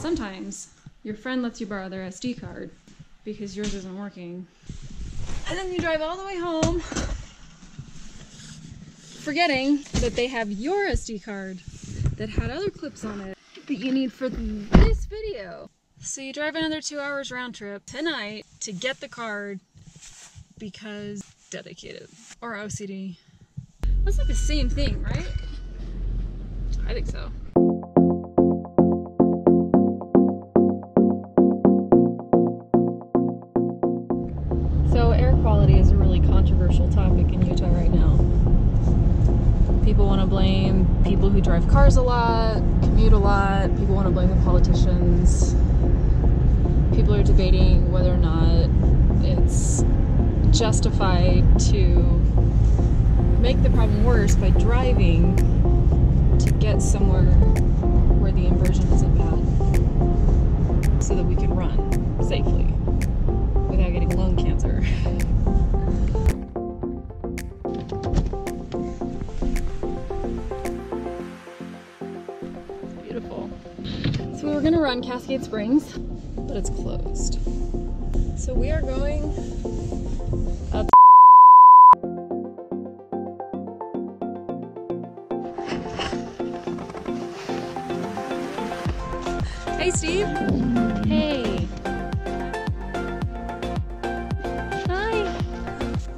Sometimes your friend lets you borrow their SD card because yours isn't working. And then you drive all the way home, forgetting that they have your SD card that had other clips on it that you need for this video. So you drive another 2 hours round trip tonight to get the card because dedicated or OCD. That's like the same thing, right? I think so. So air quality is a really controversial topic in Utah right now. People want to blame people who drive cars a lot, commute a lot. People want to blame the politicians. People are debating whether or not it's justified to make the problem worse by driving to get somewhere where the inversion isn't bad so that we can run safely without getting lung cancer. It's beautiful. So we were gonna run Cascade Springs, but it's closed. So we are going up. Hey, Steve. Hey. Hi. Do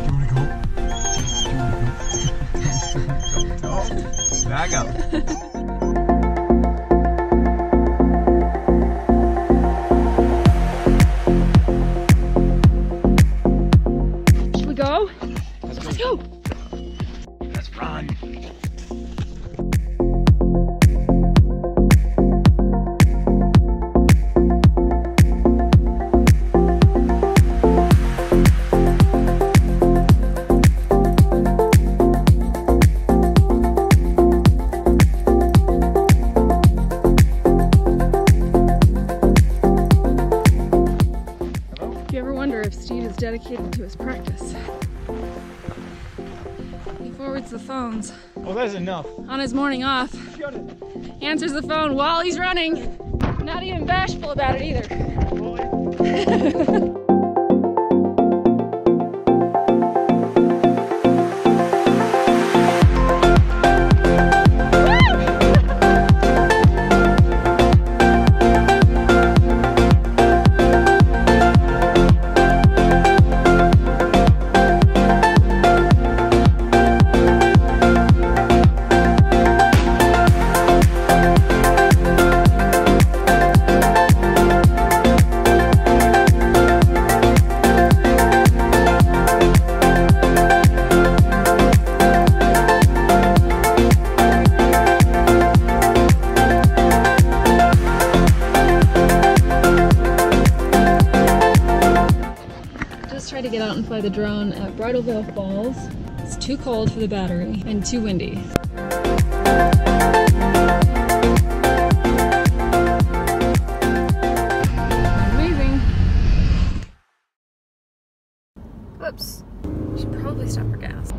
you want to go? No. Back up. Dedicated to his practice. He forwards the phones. Oh, that's enough. On his morning off. Shut it. Answers the phone while he's running. Not even bashful about it either. Boy. To get out and fly the drone at Bridalveil Falls. It's too cold for the battery and too windy. Amazing. Whoops. Should probably stop for gas.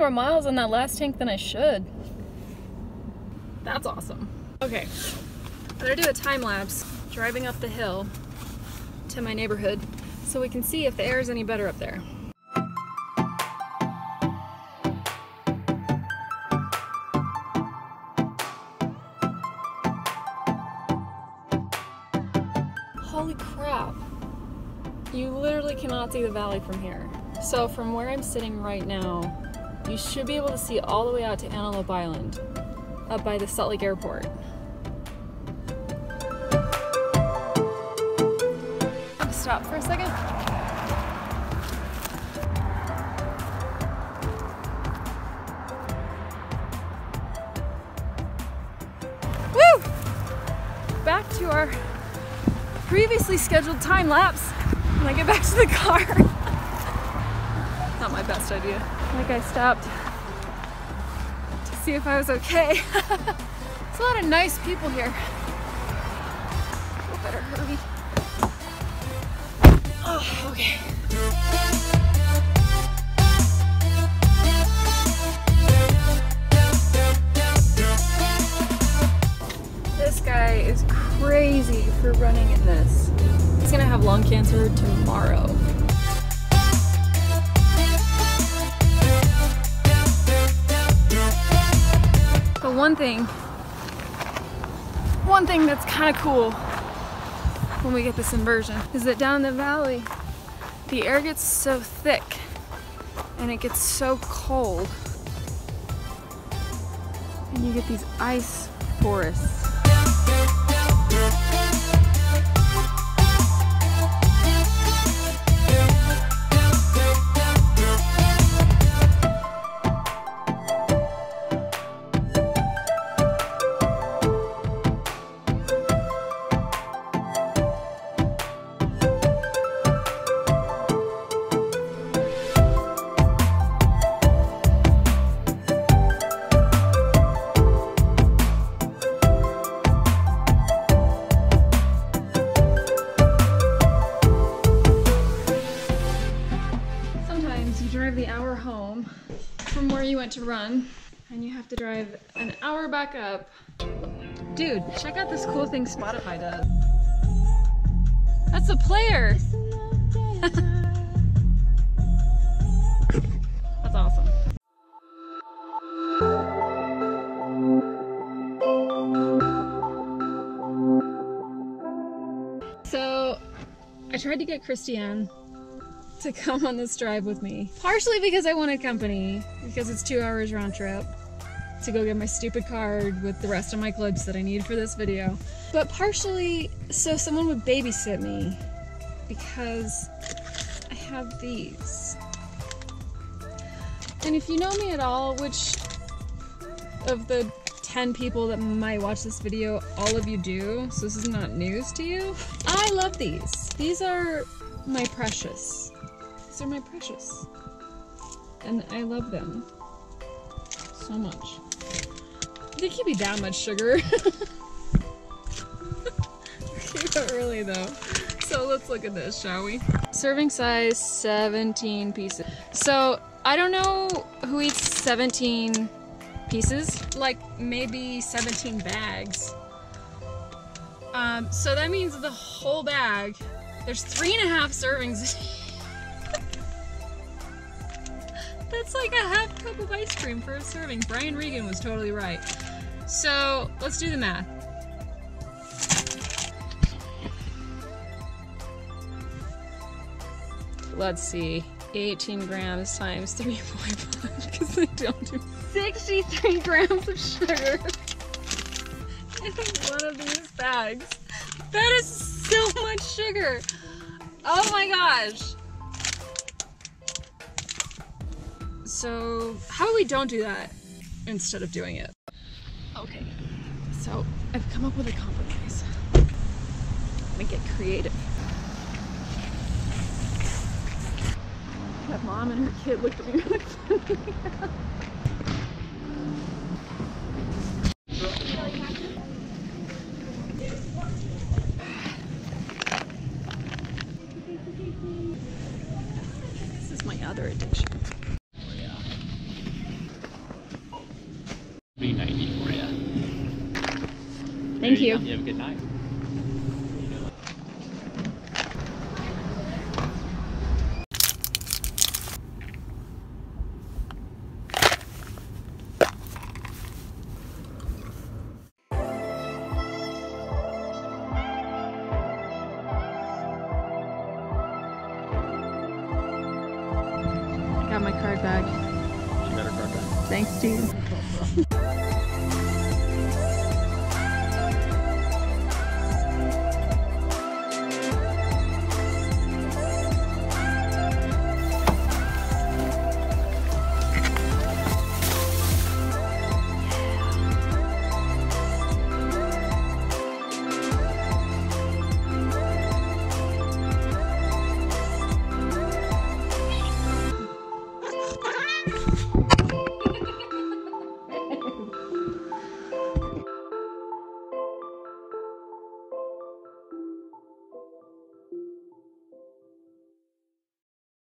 More miles on that last tank than I should. That's awesome. Okay, I'm gonna do a time lapse driving up the hill to my neighborhood so we can see if the air is any better up there. Holy crap, you literally cannot see the valley from here. So from where I'm sitting right now, you should be able to see all the way out to Antelope Island, up by the Salt Lake Airport. Stop for a second. Woo! Back to our previously scheduled time lapse when I get back to the car. my best idea. Like, I stopped to see if I was okay. There's a lot of nice people here. I better hurry. Oh, okay. This guy is crazy for running in this. He's gonna have lung cancer tomorrow. But one thing that's kind of cool when we get this inversion is that down the valley, the air gets so thick and it gets so cold, and you get these ice forests. To run, and you have to drive an hour back up. Dude, check out this cool thing Spotify does. That's a player. That's awesome. So I tried to get Christiane to come on this drive with me, partially because I wanted company, because it's 2 hours round trip to go get my stupid card with the rest of my clips that I need for this video, but partially so someone would babysit me because I have these. And if you know me at all, which of the 10 people that might watch this video, all of you do, so this is not news to you, I love these. These are my precious, and I love them so much. They can't be that much sugar. Okay, but really though. So let's look at this, shall we? Serving size 17 pieces. So I don't know who eats 17 pieces, like maybe 17 bags. So that means the whole bag, there's 3.5 servings. That's like a half cup of ice cream for a serving. Brian Regan was totally right. So let's do the math. Let's see, 18 grams times 3.5, because they don't do 63 grams of sugar in one of these bags. That is so much sugar. Oh my gosh. So how do we don't do that instead of doing it? Okay, so I've come up with a compromise. Let me get creative. That mom and her kid looked at me really funny. This is my other addiction. Thank you. You have a good night. I got my card back. She got her card back. Thanks to you.